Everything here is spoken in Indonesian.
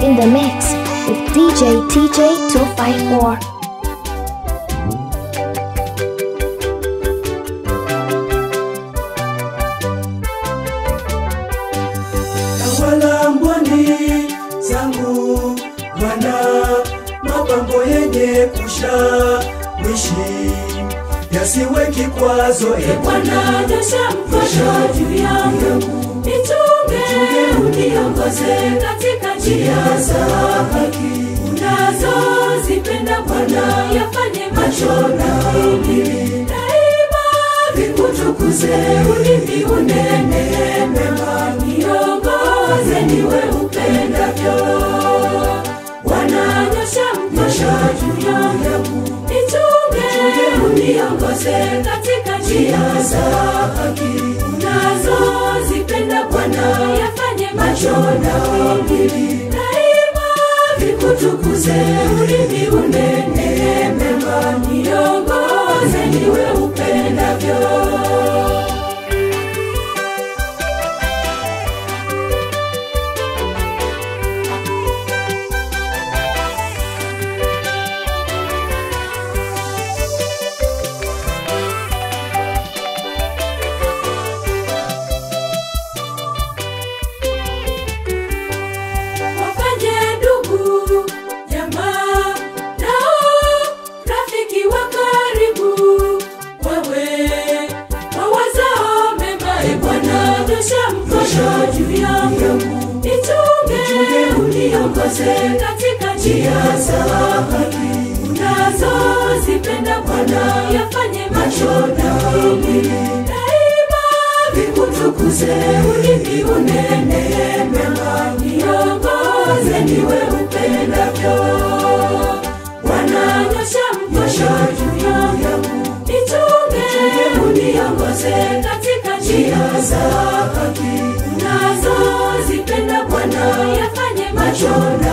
In the mix with DJ TIJAY 254. Siwe kikwazo Bwana nyosha mkono juu yangu, nitunge uniongoze katika njia za haki unazozipenda Bwana, yafanye macho na mimi daima vikutukuze, unipi unene mema, niongoze niwe upendavyo. Bwana nyosha mkono juu yangu, uniongoze katika njia za haki unazozipenda Bwana, yafanye macho na akili daima vikutukuze, ulimi unene mema, niongoze niwe upendavyo. Katika njia za haki unazozipenda Bwana, yafanye macho na mwili daima vikutukuze, ulimi unene mema, niongoze niwe upendavyo. Bwana nyosha mkono juu yangu, nitunge uniongoze katika njia za haki unazozipenda Jurnal.